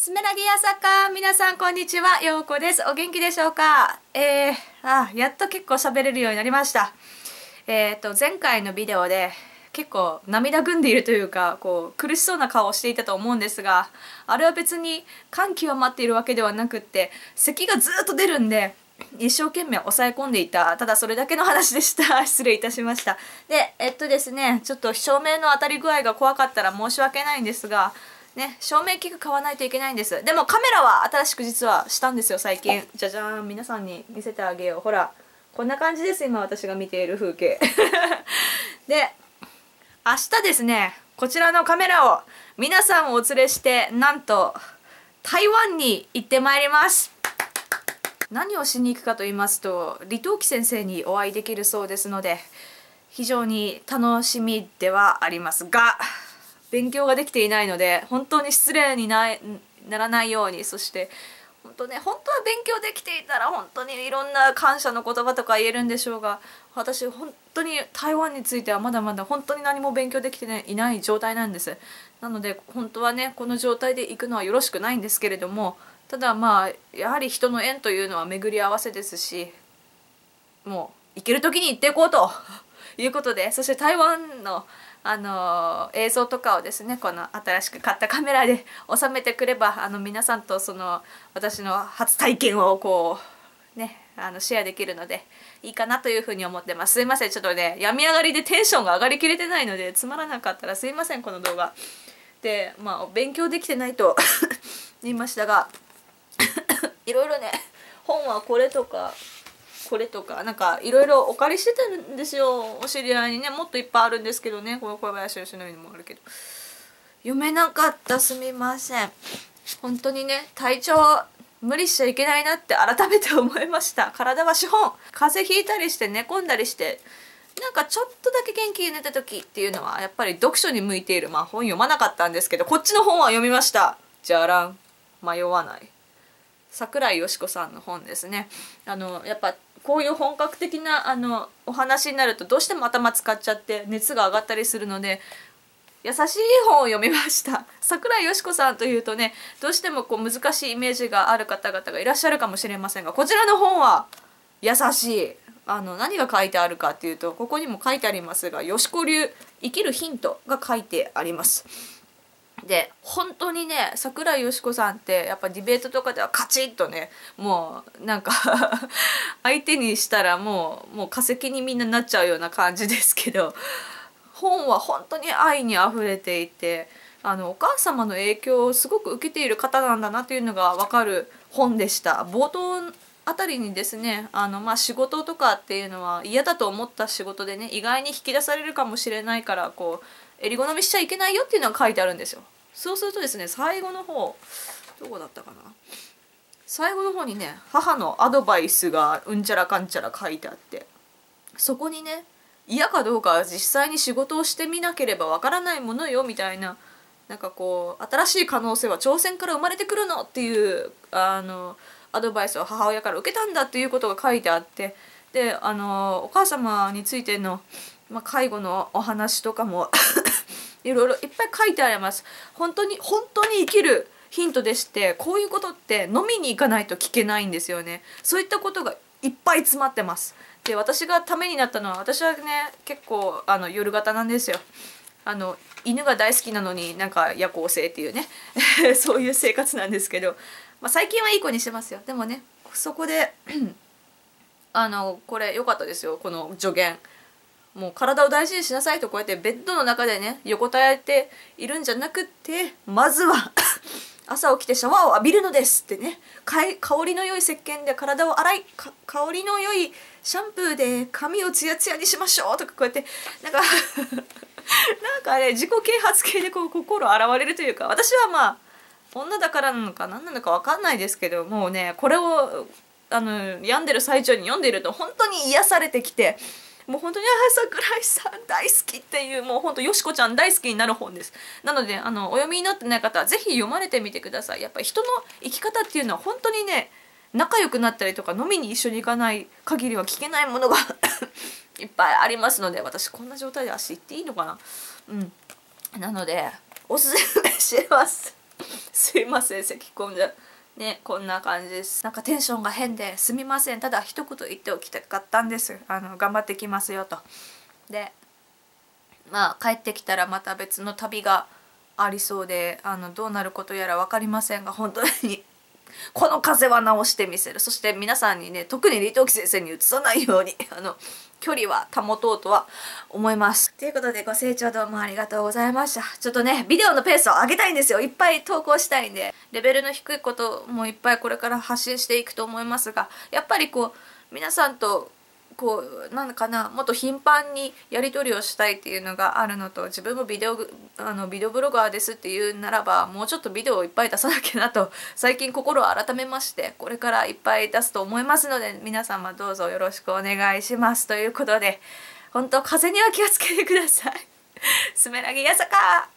すめらぎやさか、皆さんこんにちは、ようこです。お元気でしょうか？やっと結構喋れるようになりました。前回のビデオで結構涙ぐんでいるというか、こう苦しそうな顔をしていたと思うんですが、あれは別に感極まっているわけではなくって、咳がずっと出るんで一生懸命抑え込んでいた、ただそれだけの話でした。失礼いたしました。でですね、ちょっと照明の当たり具合が怖かったら申し訳ないんですがね、照明器具買わないといけないんです。でもカメラは新しく実はしたんですよ、最近。じゃじゃーん、皆さんに見せてあげよう。ほら、こんな感じです、今私が見ている風景で、明日ですね、こちらのカメラを皆さんをお連れして、なんと台湾に行ってまいります。何をしに行くかと言いますと、李登輝先生にお会いできるそうですので、非常に楽しみではありますが、勉強ができていないので本当に失礼にならないように、そして本当ね、本当は勉強できていたら本当にいろんな感謝の言葉とか言えるんでしょうが、私本当に台湾についてはまだまだ本当に何も勉強できていない状態なんです。なので本当はね、この状態で行くのはよろしくないんですけれども、ただまあやはり人の縁というのは巡り合わせですし、もう行ける時に行っていこうということで、そして台湾の映像とかをですね、この新しく買ったカメラで収めてくれば、皆さんとその私の初体験をこうね、シェアできるのでいいかなというふうに思ってます。すいません、ちょっとね、病み上がりでテンションが上がりきれてないので、つまらなかったらすいません、この動画で。まあ勉強できてないと言いましたがいろいろね、本はこれとかこれとか、なんかいろいろお借りしてたんですよ、お知り合いにね。もっといっぱいあるんですけどね、この小林よしのりにもあるけど読めなかった、すみません。本当にね、体調無理しちゃいけないなって改めて思いました。体は資本。風邪ひいたりして寝込んだりして、なんかちょっとだけ元気に寝た時っていうのはやっぱり読書に向いている。まあ本読まなかったんですけど、こっちの本は読みました。じゃらん、迷わない、桜井よしこさんの本ですね。やっぱこういう本格的なお話になると、どうしても頭使っちゃって熱が上がったりするので、優しい本を読みました。桜井よしこさんというとね、どうしてもこう難しいイメージがある方々がいらっしゃるかもしれませんが、こちらの本は優しい。何が書いてあるかっていうと、ここにも書いてありますが、よしこ流生きるヒントが書いてあります。で本当にね、桜井よしこさんってやっぱディベートとかではカチッとね、もうなんか相手にしたらもう化石にみんななっちゃうような感じですけど、本は本当に愛にあふれていて、お母様の影響をすごく受けている方なんだなというのが分かる本でした。冒頭あたりにですね、まあ、仕事とかっていうのは嫌だと思った仕事でね、意外に引き出されるかもしれないから、こう襟好みしちゃいけないよっていうのが書いてあるんですよ。そうするとですね、最後の方、どこだったかな、最後の方にね、母のアドバイスがうんちゃらかんちゃら書いてあって、そこにね、嫌かどうかは実際に仕事をしてみなければわからないものよみたいな、なんかこう新しい可能性は挑戦から生まれてくるのっていうアドバイスを母親から受けたんだっていうことが書いてあって、でお母様についてのまあ介護のお話とかもいろいろいっぱい書いてあります。本当に生きるヒントでして、こういうことって飲みに行かないと聞けないんですよね。そういったことがいっぱい詰まってます。で私がためになったのは、私はね結構夜型なんですよ。犬が大好きなのになんか夜行性っていうねそういう生活なんですけど、まあ、最近はいい子にしてますよ。でもね、そこでこれ良かったですよ、この助言。もう体を大事にしなさいと、こうやってベッドの中でね横たえているんじゃなくって、まずは朝起きてシャワーを浴びるのですってね、香りの良い石鹸で体を洗い、香りの良いシャンプーで髪をツヤツヤにしましょうとか、こうやってなんかなんかあれ、自己啓発系でこう心洗われるというか、私はまあ女だからなのか何なのか分かんないですけど、もうねこれを病んでる最中に読んでいると本当に癒されてきて。もう本当に桜井さん大好きっていう、もう本当よしこちゃん大好きになる本です。なのでお読みになってない方は是非読まれてみてください。やっぱり人の生き方っていうのは本当にね、仲良くなったりとか飲みに一緒に行かない限りは聞けないものがいっぱいありますので、私こんな状態で足行っていいのかな、うん、なのでおすすめしますすいません、咳込んじゃね。こんな感じです。なんかテンションが変ですみません。ただ一言言っておきたかったんです。頑張ってきますよと。でまあ帰ってきたらまた別の旅がありそうで、どうなることやら分かりませんが、本当にこの風邪は治してみせる。そして皆さんにね、特に李登輝先生にうつさないように距離は保とうとは思います。ということでご清聴どうもありがとうございました。ちょっとね、ビデオのペースを上げたいんですよ。いっぱい投稿したいんで、レベルの低いこともいっぱいこれから発信していくと思いますが、やっぱりこう皆さんとこうなんかな、もっと頻繁にやり取りをしたいっていうのがあるのと、自分もビデオブロガーですっていうならば、もうちょっとビデオをいっぱい出さなきゃなと最近心を改めまして、これからいっぱい出すと思いますので、皆様どうぞよろしくお願いします。ということで、本当風邪には気をつけてください。すめらぎやさか。